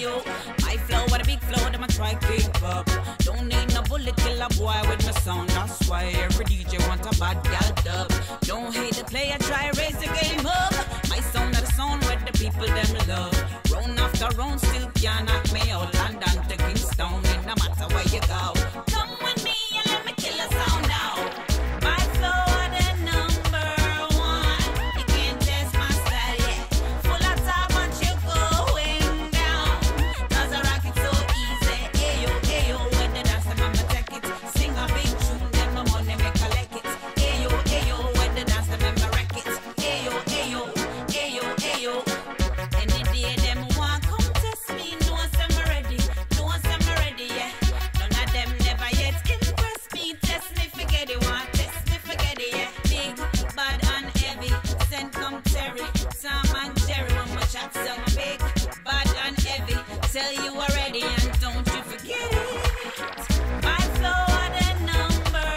you. My flow, what a big flow, them I try keep up. Don't need no bullet killer boy with my sound, that's why every DJ want a bad gal dub. Don't hate the player, try raise the game up. My sound are the sound where the people them love. Round after round, still can't knock me out. London to Kingston, it no matter where you go. Come with me and let me kill a sound now. My flow are the number one. You can't test my style yet. Full of top and you're going down. Cause I rock it so easy. Ayo, ayo, when the dance them I'ma take it. Sing a big tune, then my money make a like it. Ayo, ayo, when the dance them I'ma wreck it. Ayo, ayo, ayo, ayo. Any day them want come test me. Know I'm ready, yeah. None of them never yet can press me. Test me, forget it, want test me, forget it, yeah. Big, bad and heavy, send come Terry, Sam and Jerry. When my chat sound big, bad and heavy, tell you already and don't you forget it. My flow are the number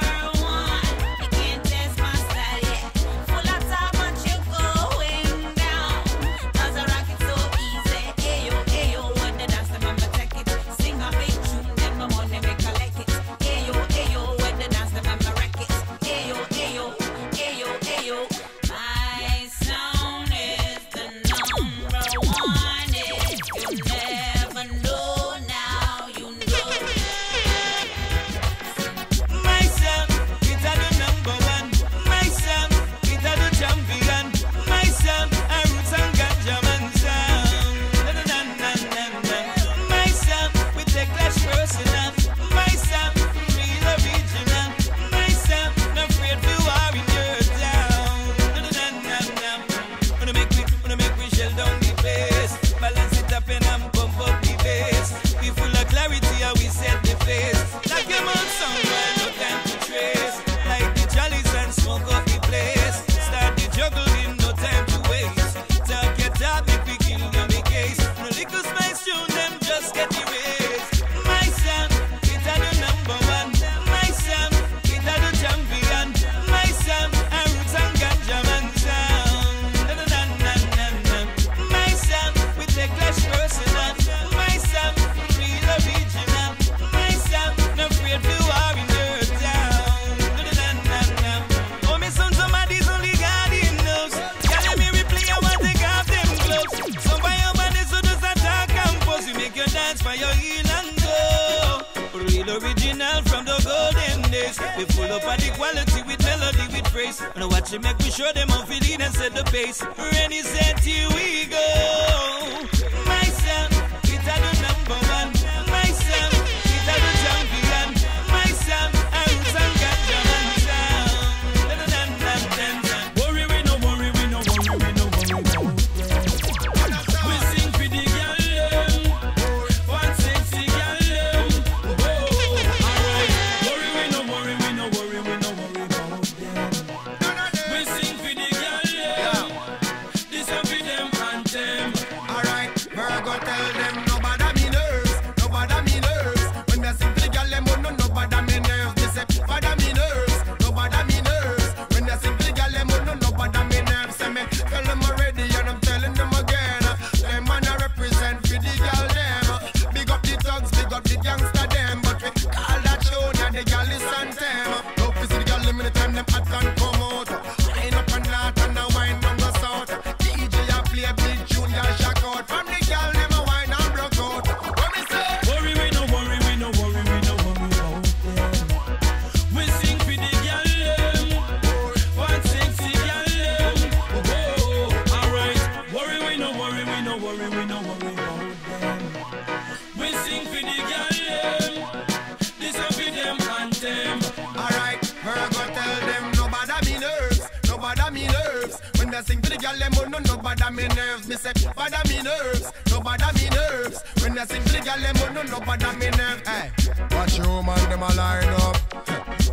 one. You can't test my style yet. Full of top and you're going down. Cause I rock it so easy. Ayo, ayo, when the dance them I'ma take it. Sing a big tune, then my money make a like it. Ayo, ayo, when the dance them I'ma wreck it. Ayo, ayo, ayo, ayo. My sound is the number one. If you never know now, you know it. Myself, it are the number one. Myself, it are the champion. Myself, I roots and ganja man sound. Na, na, na, na, na, na. Myself, we take clash personal. Myself, real original. Myself, no afraid you are in your town. Na, na, na, na, na. Wanna make we shell down the place. Balance it up and bump up the bass. We full of clarity and we set the pace. Like your mouth somewhere, no time to trace. Like the jollies and smoke up the place. Start the juggling, no time to waste. Talk your talk, make we kill your make case. No little spice tune, them just get erased. My sound, it are the number one. My sound, it are the champion. My sound, I roots and ganja man sound. Na, na, na, na, na, na. My sound, we take clash personal. My sound, real original. My sound, no afraid you are in your town. Na, na, na, na, na. Oh, me son, somebody's only God him knows. Can let me replay, I want to take off them gloves. Somebody over there, so just attack and pose. You make your dance for your heel and go. Real original from the golden days. We full up on the quality with melody, with praise. And watch it, make we show them how we lead and set the pace. Ready, set, here we go. Myself, it are the number one. Myself, it are the champion. Myself, I roots and ganja man sound. Na, na, na, na, na, na. Worry, we no worry, we no worry, we no worry. We sing for the girl them. One sexy girl them. Oh, alright. Worry, we no worry, we no worry, we no worry about them. We sing for the girl them. This a for them and them. Alright, Virgo tell them nobody me nerves, nobody me nerves. When me sing to the girl them, oh no nobody me nerves. They say nobody me nerves, nobody me nerves. When me sing to the girl them, oh no nobody me nerves. Say me tell them already and I'm telling them again. Them man I represent for the girl them. Big up the thugs, big up the gangster them, but we call that show and the girl is on them. Don't see the girl them in the time them hot and come out. Line up and lot and a wine down the south. DJ a play big tune and shock out. From the girl them a wine and broke out. What me say? Worry, we no worry, we no worry, we no worry about them. We sing for the girl them. One sexy girl them. Oh, alright. Worry, we no worry, we no worry, we no worry about them. We sing for the girl them. This a for them and them. Alright, Virgo tell them nobody me nerves, nobody me nerves. When me sing to the girl them, oh no nobody me nerves. Me say nobody me nerves, nobody me nerves. When me sing to the girl them, oh no nobody me nerves. Hey, watch your man them a line up.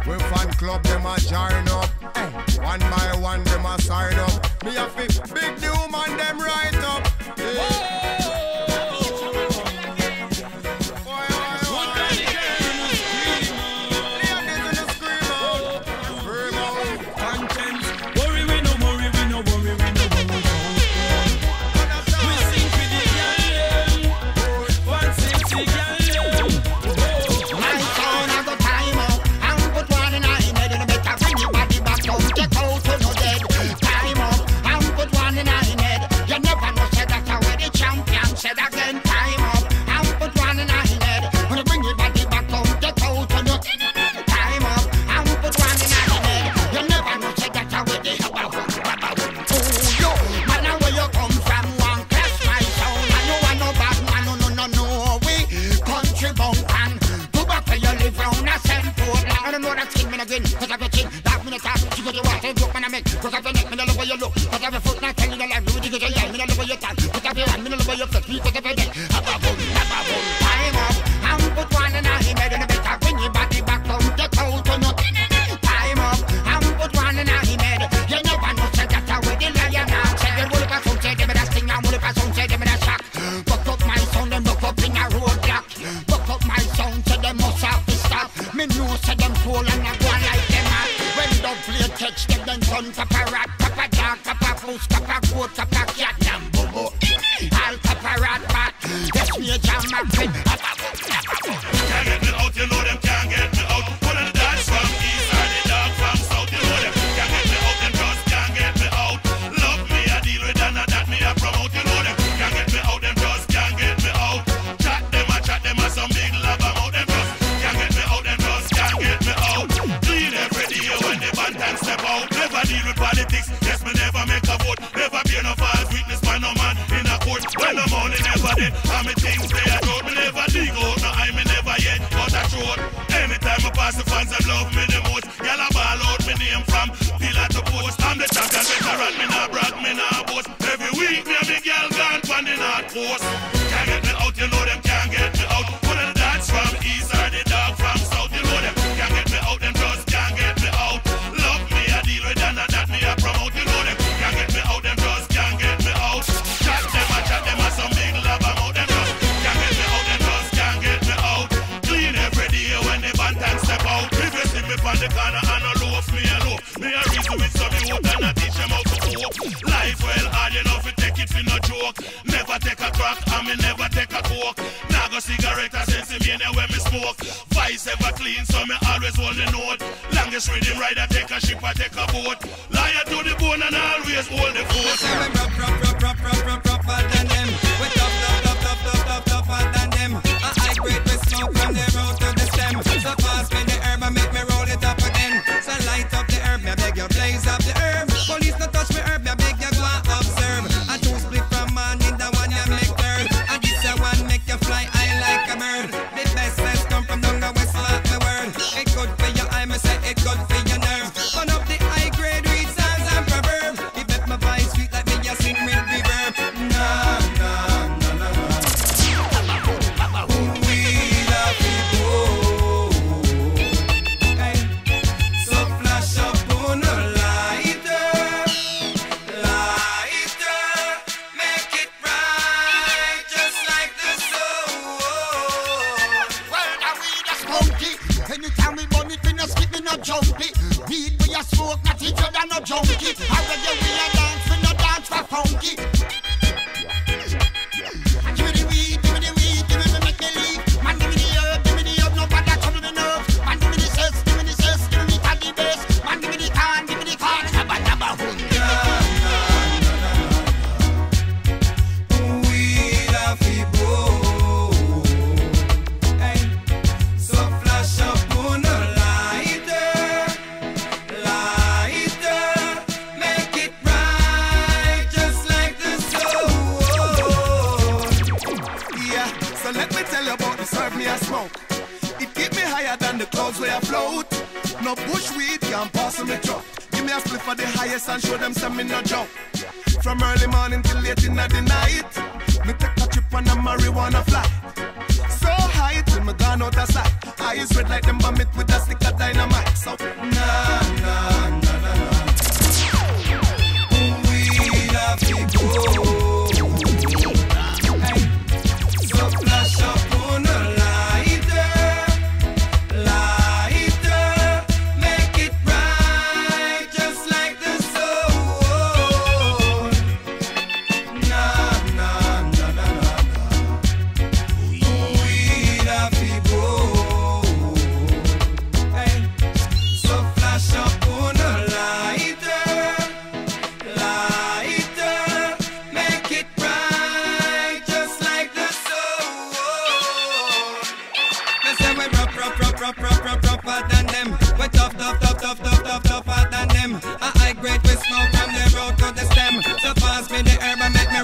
We fan club them a join up. Hey, one by one them a sign up. Me a fi big new man them right up. Hey. Boy, boy, boy. Play this and just scream out. Scream out. Worry, we no worry, we no worry, we no worry about them. We sing for the girl them.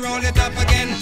Roll it up again.